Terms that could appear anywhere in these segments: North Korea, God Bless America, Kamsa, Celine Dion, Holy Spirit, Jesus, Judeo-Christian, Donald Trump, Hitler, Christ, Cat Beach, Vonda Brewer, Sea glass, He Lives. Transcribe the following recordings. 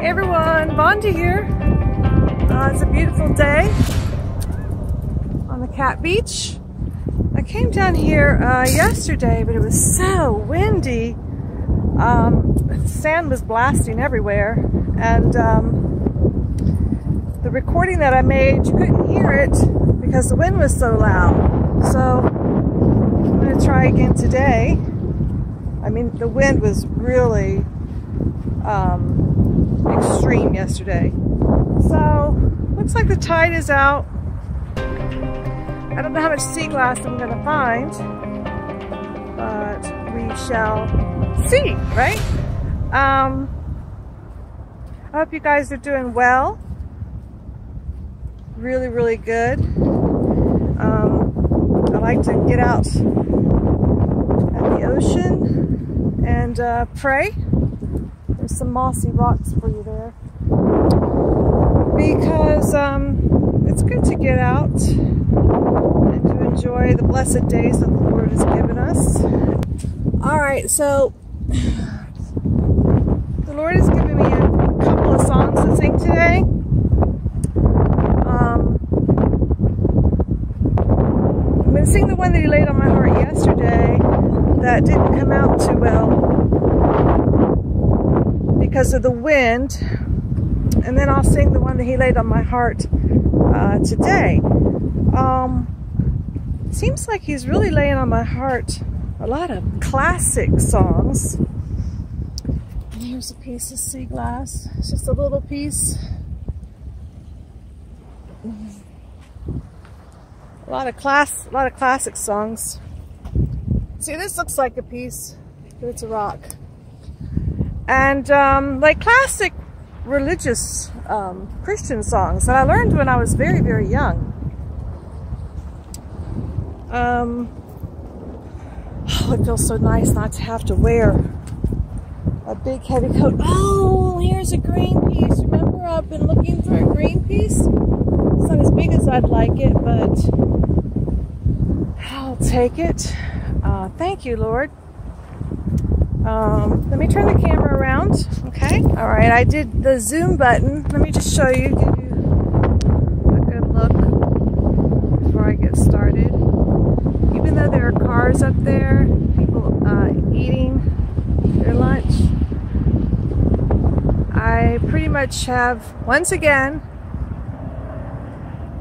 Hey everyone, Vonda here. It's a beautiful day on the Cat Beach. I came down here yesterday, but it was so windy. Sand was blasting everywhere, and the recording that I made, you couldn't hear it because the wind was so loud. So I'm going to try again today. I mean, the wind was really extreme yesterday. So looks like the tide is out. I don't know how much sea glass I'm gonna find, but we shall see, right? I hope you guys are doing well. Really, really good. I like to get out at the ocean and pray. There's some mossy rocks for you there. Because it's good to get out and to enjoy the blessed days that the Lord has given us. Alright, so the Lord has given me a couple of songs to sing today. I'm going to sing the one that He laid on my heart yesterday that didn't come out too well because of the wind. And then I'll sing the one that He laid on my heart today. Seems like He's really laying on my heart a lot of classic songs. And here's a piece of sea glass. It's just a little piece. A lot of classic songs. See, this looks like a piece, but it's a rock. And like classic religious Christian songs that I learned when I was very, very young. Oh, it feels so nice not to have to wear a big heavy coat. Oh, here's a green piece. Remember, I've been looking for a green piece. It's not as big as I'd like it, but I'll take it. Thank you, Lord. Let me turn the camera around. Okay. All right. I did the zoom button. Let me just show you, give you a good look before I get started. Even though there are cars up there, people eating their lunch, I pretty much have, once again,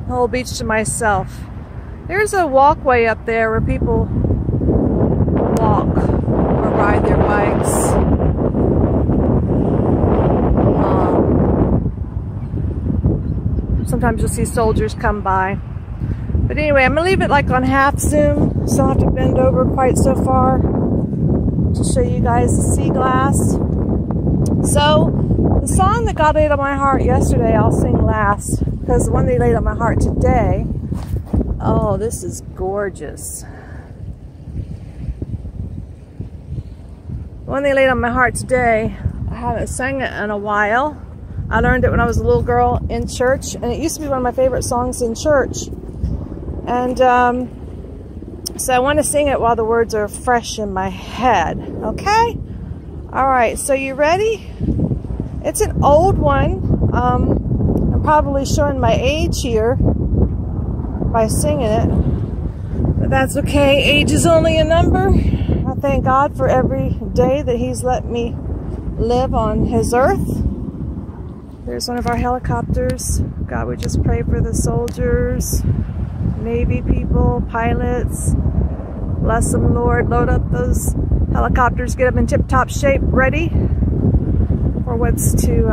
the whole beach to myself. There's a walkway up there where people walk. Ride their bikes. Sometimes you'll see soldiers come by. But anyway, I'm going to leave it like on half zoom, so I don't have to bend over quite so far to show you guys the sea glass. So, the song that God laid on my heart yesterday, I'll sing last, because the one that He laid on my heart today, oh, this is gorgeous. The one they laid on my heart today, I haven't sang it in a while. I learned it when I was a little girl in church, and it used to be one of my favorite songs in church. And so I want to sing it while the words are fresh in my head, okay? All right, so you ready? It's an old one. I'm probably showing my age here by singing it, but that's okay. Age is only a number. I thank God for every day that He's let me live on His earth. There's one of our helicopters. God, we just pray for the soldiers, Navy people, pilots. Bless them, Lord. Load up those helicopters. Get them in tip-top shape, ready for what's to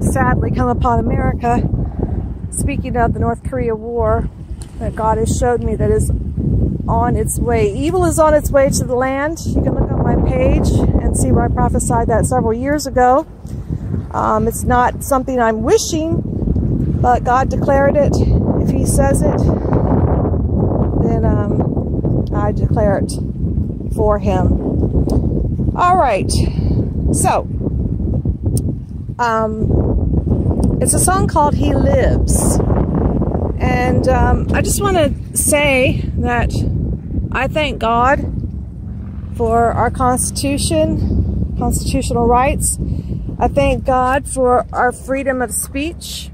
sadly come upon America. Speaking of the North Korea war, that God has showed me that is on its way. Evil is on its way to the land. You can look on my page and see where I prophesied that several years ago. It's not something I'm wishing, but God declared it. If He says it, then I declare it for Him. All right. So, it's a song called He Lives. And I just want to say that I thank God for our Constitution, constitutional rights. I I thank God for our freedom of speech.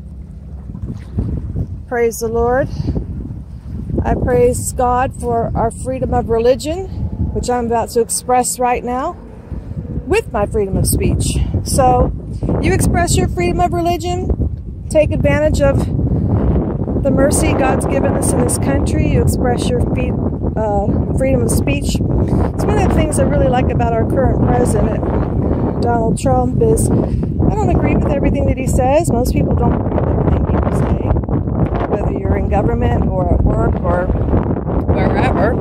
Praise the Lord. I praise God for our freedom of religion, which I'm about to express right now with my freedom of speech. So you express your freedom of religion, take advantage of the mercy God's given us in this country. You express your freedom of speech. It's one of the things I really like about our current president, Donald Trump, is I don't agree with everything that he says. Most people don't agree with everything people say, whether you're in government or at work or wherever.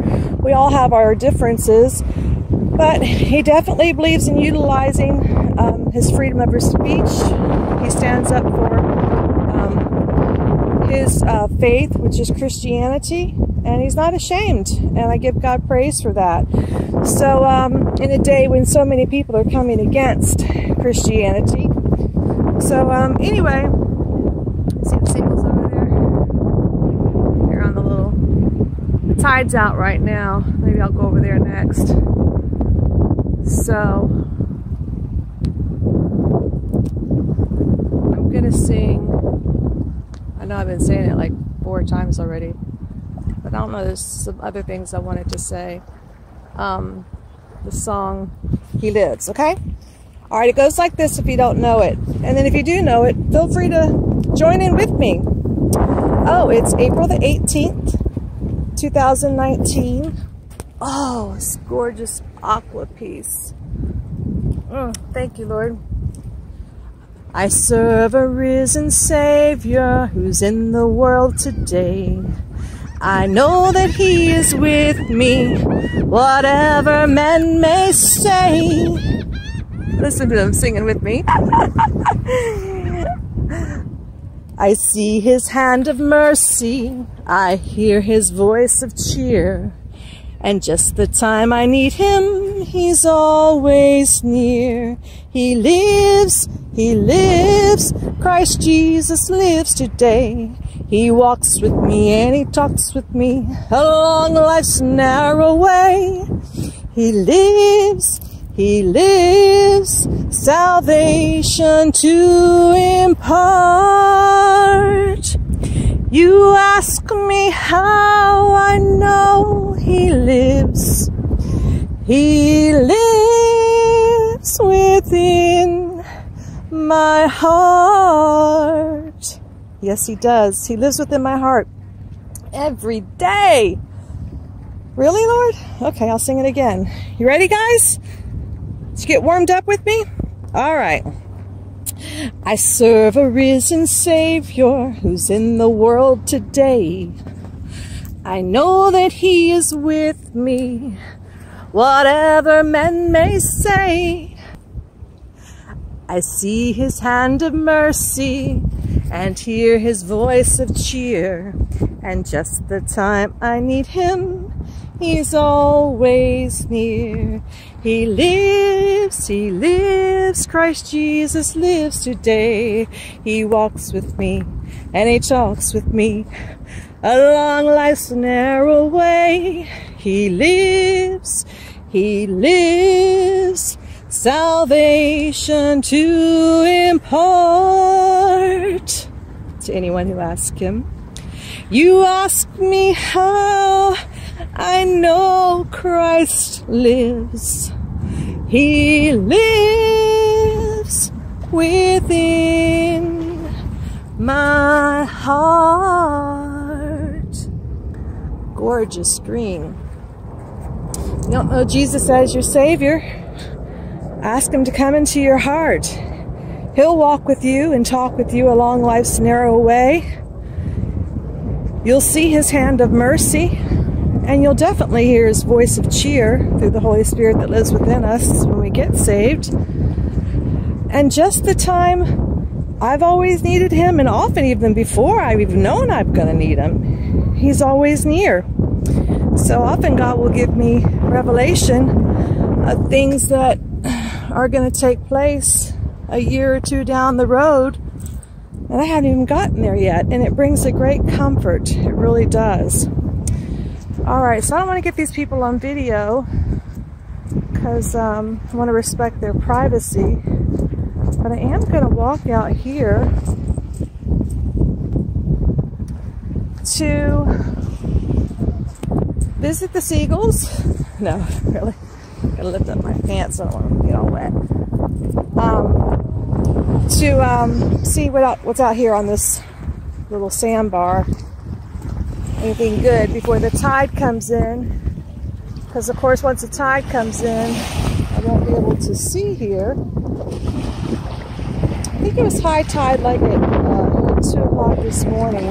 We all have our differences, but he definitely believes in utilizing his freedom of speech. He stands up for his faith, which is Christianity, and he's not ashamed, and I give God praise for that. So in a day when so many people are coming against Christianity, so anyway, see the singles over there? They're on the little, the tide's out right now, maybe I'll go over there next. So I'm gonna sing, I know I've been saying it like 4 times already, but I don't know, there's some other things I wanted to say. The song He Lives, okay? All right, it goes like this if you don't know it. And then if you do know it, feel free to join in with me. Oh, it's April the 18th, 2019. Oh, this gorgeous aqua piece. Thank you, Lord. I serve a risen Savior who's in the world today. I know that He is with me, whatever men may say. Listen to them singing with me. I see His hand of mercy, I hear His voice of cheer, and just the time I need Him, He's always near. He lives, He lives, Christ Jesus lives today. He walks with me and He talks with me along life's narrow way. He lives, salvation to impart. You ask me how I know He lives. He lives within my heart. Yes, He does. He lives within my heart every day. Really, Lord? Okay, I'll sing it again. You ready, guys? Did you get warmed up with me? All right. I serve a risen Savior who's in the world today. I know that He is with me, whatever men may say. I see His hand of mercy and hear His voice of cheer, and just the time I need Him, He's always near. He lives, Christ Jesus lives today. He walks with me and He talks with me along life's narrow way. He lives, salvation to impart to anyone who asks Him. You ask me how I know Christ lives. He lives within my heart. Gorgeous dream. You don't know Jesus as your Savior? Ask Him to come into your heart. He'll walk with you and talk with you along life's narrow way. You'll see His hand of mercy, and you'll definitely hear His voice of cheer through the Holy Spirit that lives within us when we get saved. And just the time I've always needed Him, and often even before I've even known I'm going to need Him, He's always near. So often God will give me revelation of things that are going to take place a year or two down the road, and I haven't even gotten there yet, and it brings a great comfort. It really does. All right, so I don't want to get these people on video because I want to respect their privacy, But I am going to walk out here to visit the seagulls. No, really. I'm going to lift up my pants so I don't want to get all wet. To see what's out here on this little sandbar. Anything good before the tide comes in. Because, of course, once the tide comes in, I won't be able to see here. I think it was high tide like at 2 o'clock this morning.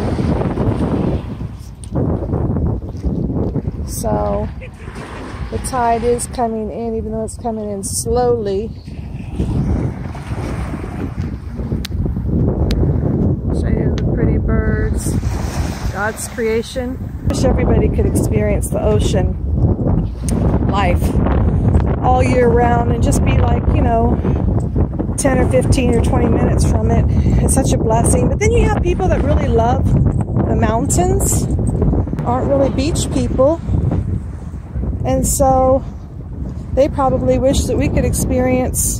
So, the tide is coming in, even though it's coming in slowly. I'll show you the pretty birds, God's creation. I wish everybody could experience the ocean life all year round and just be like, you know, 10 or 15 or 20 minutes from it. It's such a blessing. But then you have people that really love the mountains, aren't really beach people, and so they probably wish that we could experience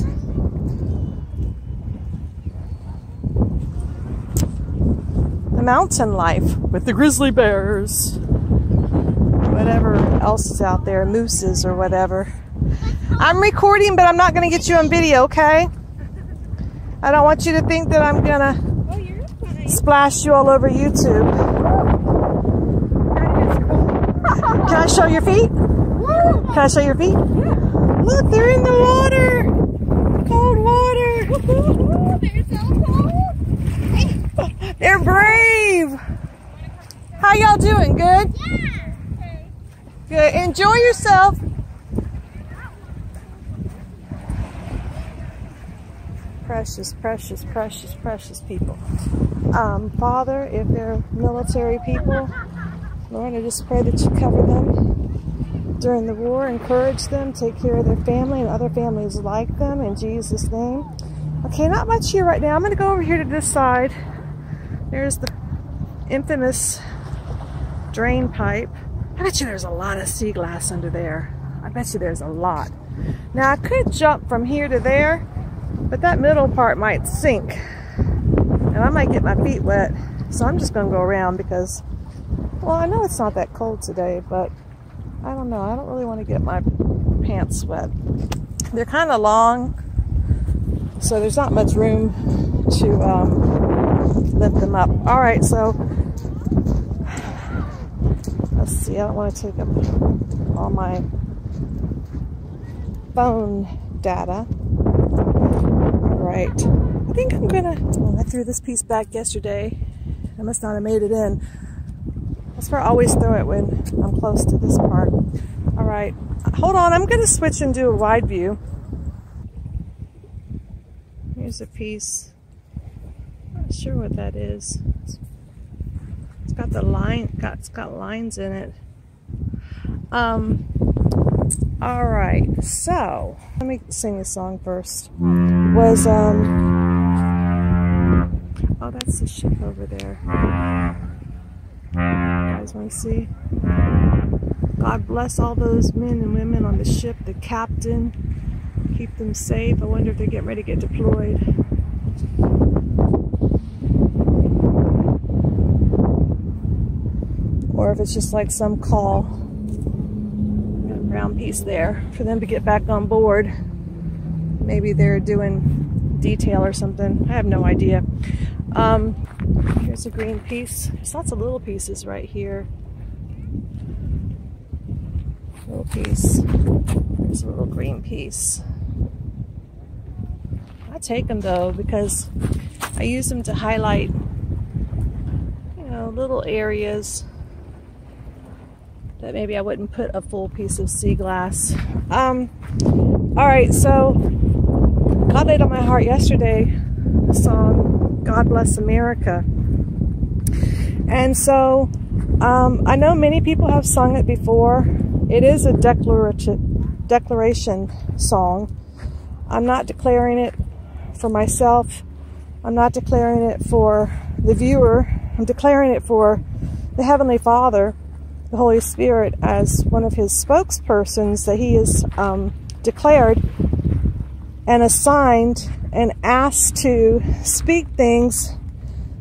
the mountain life with the grizzly bears, whatever else is out there, mooses or whatever. I'm recording, but I'm not going to get you on video, okay? I don't want you to think that I'm going to splash you all over YouTube. Can I show your feet? Can I show your feet? Look, they're in the water! Cold water! They're so cold! They're brave! How y'all doing? Good? Good. Enjoy yourself. Precious, precious, precious, precious people. Father, if they're military people, Lord, I just pray that you cover them during the war, encourage them, take care of their family and other families like them, in Jesus' name. Okay, not much here right now. I'm going to go over here to this side. There's the infamous drain pipe. I bet you there's a lot of sea glass under there. I bet you there's a lot. Now I could jump from here to there, but that middle part might sink. And I might get my feet wet. So I'm just gonna go around because, well, I know it's not that cold today, but I don't know. I don't really want to get my pants wet. They're kind of long, so there's not much room to lift them up. All right, so let's see, I don't want to take up all my phone data. Alright, I think I'm gonna, oh, I threw this piece back yesterday. I must not have made it in. That's where I always throw it when I'm close to this part. Alright, hold on, I'm gonna switch and do a wide view. Here's a piece. I'm not sure what that is. Got the line, it's got lines in it. All right, so let me sing a song first. It was oh, that's the ship over there. You guys want to see? God bless all those men and women on the ship. The captain, keep them safe. I wonder if they're getting ready to get deployed. Or if it's just like some call. Got a brown piece there for them to get back on board. Maybe they're doing detail or something. I have no idea. Here's a green piece. There's lots of little pieces right here. Little piece. There's a little green piece. I take them though because I use them to highlight, you know, little areas that maybe I wouldn't put a full piece of sea glass. All right, so God laid on my heart yesterday the song God Bless America. And so I know many people have sung it before. It is a declaration song. I'm not declaring it for myself. I'm not declaring it for the viewer. I'm declaring it for the Heavenly Father, the Holy Spirit, as one of his spokespersons that he has declared and assigned and asked to speak things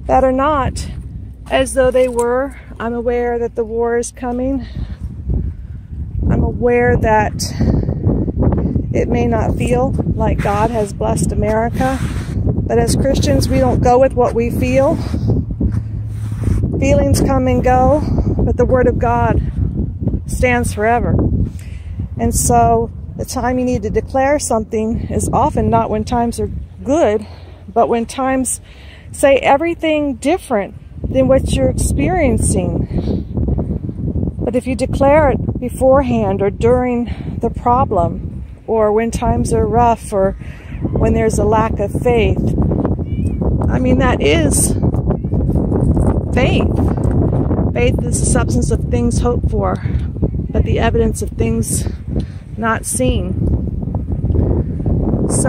that are not as though they were. I'm aware that the war is coming. I'm aware that it may not feel like God has blessed America, but as Christians, we don't go with what we feel. Feelings come and go, but the Word of God stands forever. And so the time you need to declare something is often not when times are good, but when times say everything different than what you're experiencing. But if you declare it beforehand or during the problem, or when times are rough, or when there's a lack of faith, I mean, that is faith. Faith is the substance of things hoped for, but the evidence of things not seen. So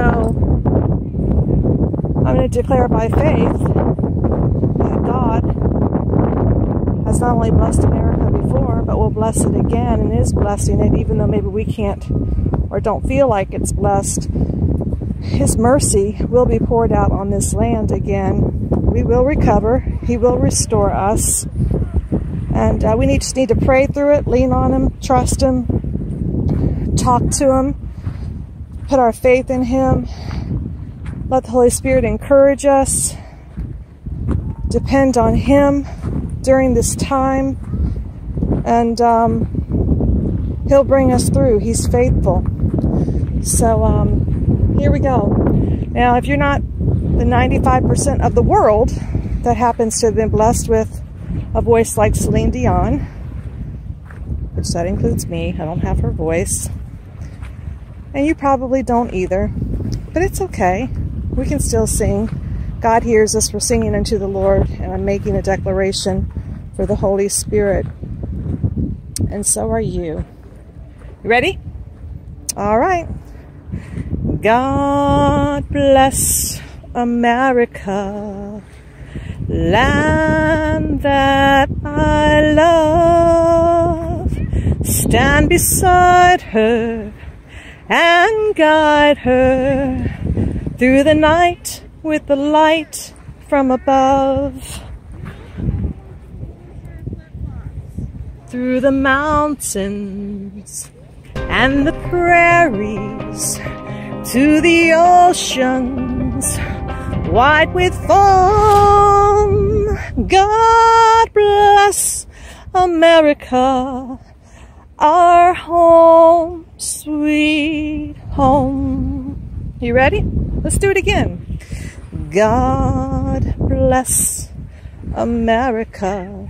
I'm going to declare by faith that God has not only blessed America before, but will bless it again and is blessing it, even though maybe we can't or don't feel like it's blessed. His mercy will be poured out on this land again. We will recover. He will restore us. And we just need to pray through it, lean on Him, trust Him, talk to Him, put our faith in Him, let the Holy Spirit encourage us, depend on Him during this time, and He'll bring us through. He's faithful. So here we go. Now, if you're not the 95% of the world that happens to have been blessed with a voice like Celine Dion, which that includes me, I don't have her voice, and you probably don't either, but it's okay. We can still sing. God hears us. We're singing unto the Lord, and I'm making a declaration for the Holy Spirit. And so are you. You ready? All right. God bless America, land that I love. Stand beside her and guide her through the night with the light from above. Through the mountains and the prairies, to the oceans white with foam. God bless America, our home, sweet home. You ready? Let's do it again. God bless America,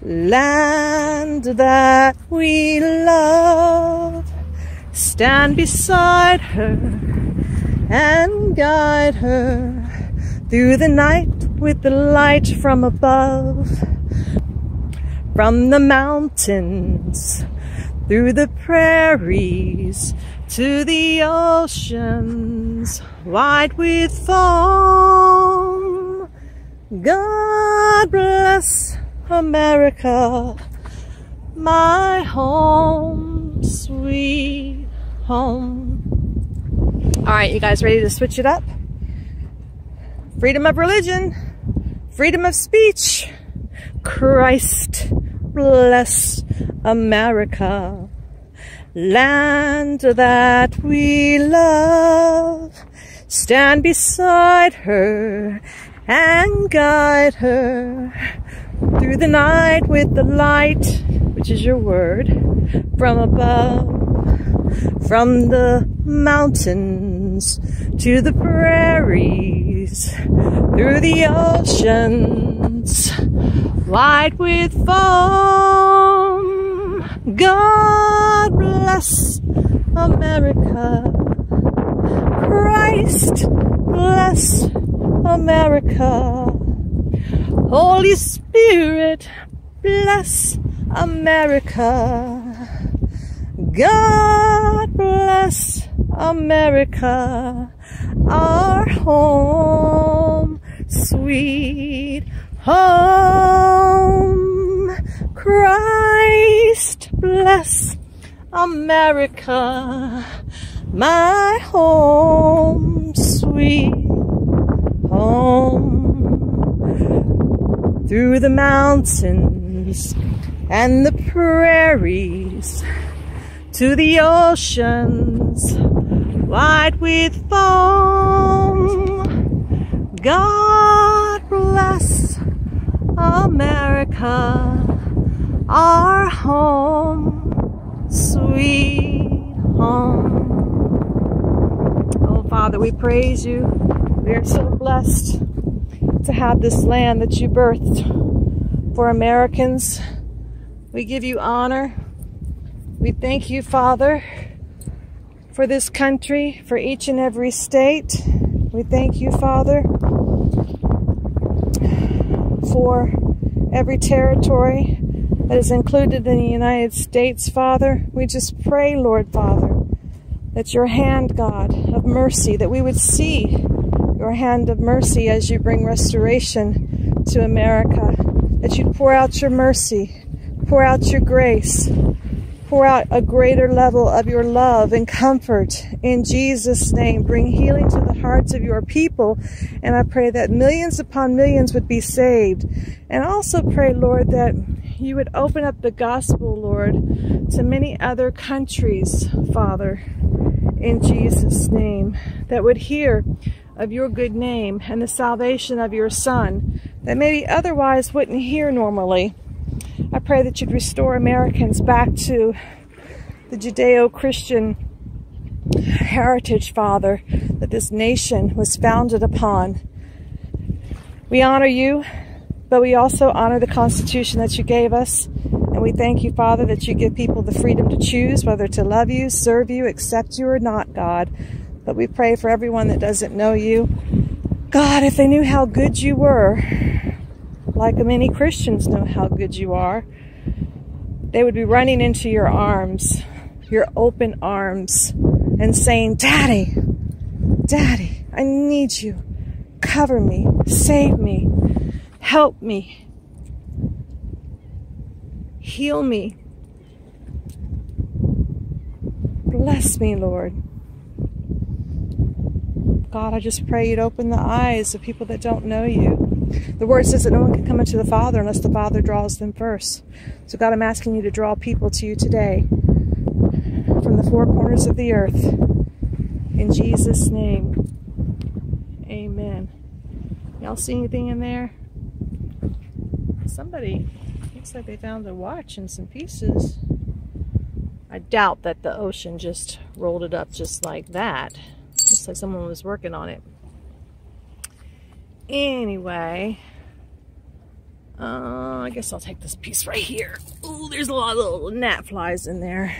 land that we love. Stand beside her and guide her through the night with the light from above. From the mountains, through the prairies, to the oceans wide with foam. God bless America, my home, sweet home. All right, you guys ready to switch it up? Freedom of religion, freedom of speech. Christ bless America, land that we love. Stand beside her and guide her through the night with the light, which is your word, from above. From the mountains to the prairies, through the oceans wide with foam. God bless America, Christ bless America, Holy Spirit bless America. God bless America, our home, sweet home. Christ bless America, my home. we home, through the mountains and the prairies, to the oceans wide with foam. God bless America, our home, sweet home. Oh Father, we praise you. We are so blessed to have this land that you birthed for Americans. We give you honor. We thank you, Father, for this country, for each and every state. We thank you, Father, for every territory that is included in the United States, Father. We just pray, Lord, Father, that your hand, God, of mercy, that we would see your hand of mercy as you bring restoration to America, that you'd pour out your mercy, pour out your grace, pour out a greater level of your love and comfort. In Jesus' name, bring healing to the hearts of your people. And I pray that millions upon millions would be saved. And also pray, Lord, that you would open up the gospel, Lord, to many other countries, Father, in Jesus' name, that would hear of your good name and the salvation of your Son, that maybe otherwise wouldn't hear normally. I pray that you'd restore Americans back to the Judeo-Christian heritage, Father, that this nation was founded upon. We honor you, but we also honor the Constitution that you gave us. And we thank you, Father, that you give people the freedom to choose whether to love you, serve you, accept you or not, God. But we pray for everyone that doesn't know you. God, if they knew how good you were, like many Christians know how good you are, they would be running into your arms, your open arms, and saying, Daddy, Daddy, I need you. Cover me, save me, help me, heal me, bless me, Lord. God, I just pray you'd open the eyes of people that don't know you. The word says that no one can come into the Father unless the Father draws them first. So God, I'm asking you to draw people to you today from the four corners of the earth. In Jesus' name, amen. Y'all see anything in there? Somebody, looks like they found a watch in some pieces. I doubt that the ocean just rolled it up just like that. Looks like someone was working on it. Anyway, I guess I'll take this piece right here. Oh, there's a lot of little gnat flies in there.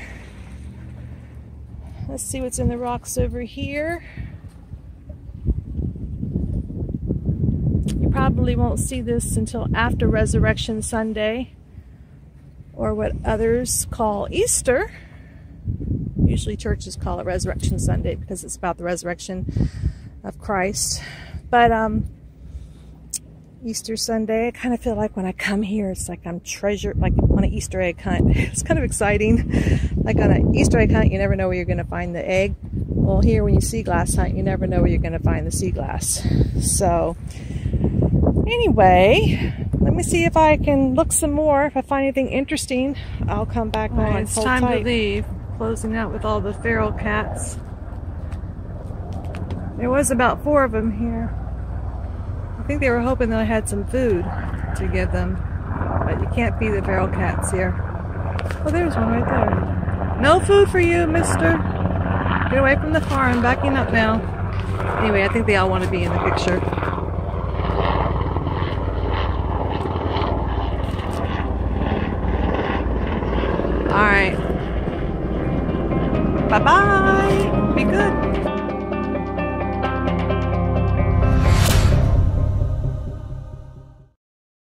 Let's see what's in the rocks over here. You probably won't see this until after Resurrection Sunday, or what others call Easter. Usually churches call it Resurrection Sunday because it's about the resurrection of Christ. But Easter Sunday, I kind of feel like when I come here, it's like I'm treasured, like on an Easter egg hunt. It's kind of exciting. Like on an Easter egg hunt, you never know where you're going to find the egg. Well, here when you sea glass hunt, you never know where you're going to find the sea glass. So anyway, let me see if I can look some more. If I find anything interesting, I'll come back on. Right, it's time to leave. Closing out with all the feral cats. There was about 4 of them here. I think they were hoping that I had some food to give them, but you can't feed the feral cats here. Oh, there's one right there. No food for you, mister. Get away from the car. I'm backing up now. Anyway, I think they all want to be in the picture. All right. Bye-bye. Be good.